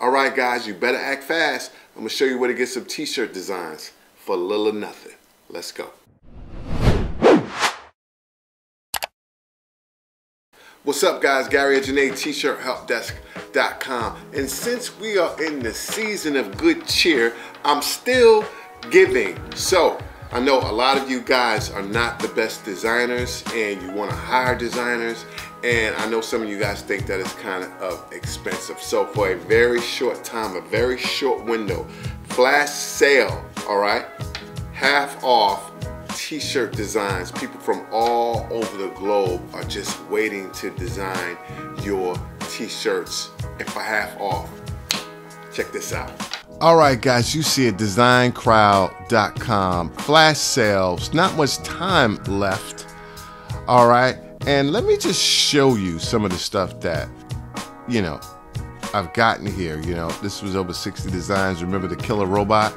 All right, guys, you better act fast. I'm gonna show you where to get some t-shirt designs for little or nothing. Let's go. What's up, guys? Gary Adjanae, t-shirthelpdesk.com. And since we are in the season of good cheer, I'm still giving. So I know a lot of you guys are not the best designers and you want to hire designers. And I know some of you guys think that it's kind of expensive. So for a very short time, a very short window, flash sale, all right? Half off t-shirt designs. People from all over the globe are just waiting to design your t-shirts and for half off. Check this out. All right, guys, you see it, designcrowd.com, flash sales, not much time left. All right, and let me just show you some of the stuff that, you know, I've gotten here. You know, this was over 60 designs. Remember the killer robot?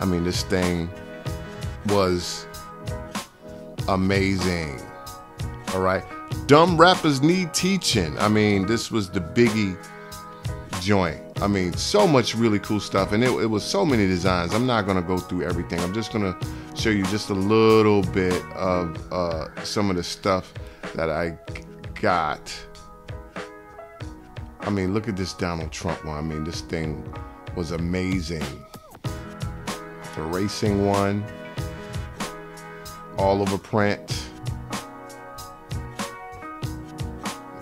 I mean, this thing was amazing. All right, dumb rappers need teaching. I mean, this was the biggie joint. I mean, so much really cool stuff, and it was so many designs. I'm not gonna go through everything. I'm just gonna show you just a little bit of some of the stuff that I got. I mean, look at this Donald Trump one. I mean, this thing was amazing. The racing one, all over print,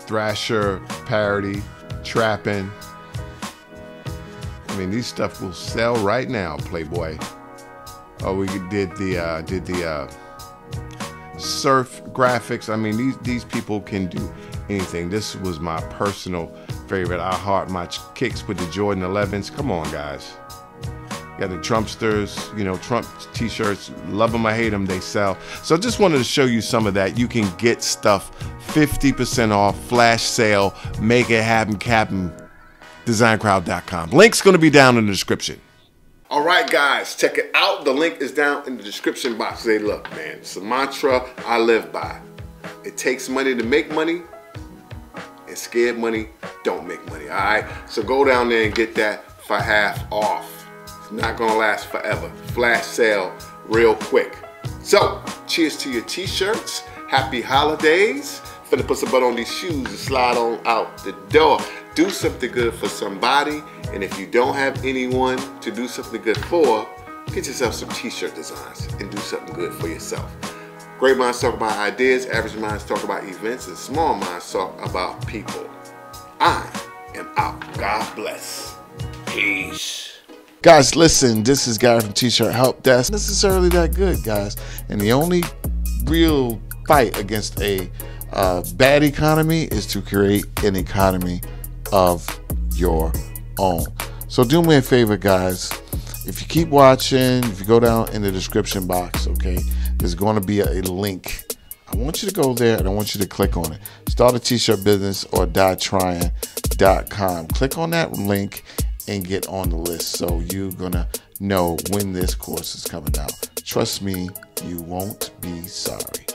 Thrasher parody, trapping. I mean, these stuff will sell right now, Playboy. Oh, we did the surf graphics. I mean, these people can do anything. This was my personal favorite. I heart my kicks with the Jordan 11s. Come on, guys. Got the Trumpsters, you know, Trump t-shirts, love them or hate them, they sell. So just wanted to show you some of that. You can get stuff 50% off, flash sale, make it happen, captain, designcrowd.com. Link's gonna be down in the description. All right, guys, check it out. The link is down in the description box. Hey, look, man, it's a mantra I live by. It takes money to make money, and scared money don't make money, all right? So go down there and get that for half off. Not gonna last forever. Flash sale real quick. So, cheers to your t-shirts. Happy holidays. Finna put some butt on these shoes and slide on out the door. Do something good for somebody, and if you don't have anyone to do something good for, get yourself some t-shirt designs and do something good for yourself. Great minds talk about ideas, average minds talk about events, and small minds talk about people. I am out. God bless. Peace. Guys, listen, this is Gary from T-Shirt Help Desk. Not necessarily that good, guys. And the only real fight against a bad economy is to create an economy of your own. So do me a favor, guys. If you keep watching, if you go down in the description box, okay, there's going to be a link. I want you to go there and I want you to click on it. Start a T-Shirt Business or DieTrying.com. Click on that link and get on the list, so you're gonna know when this course is coming out. Trust me, you won't be sorry.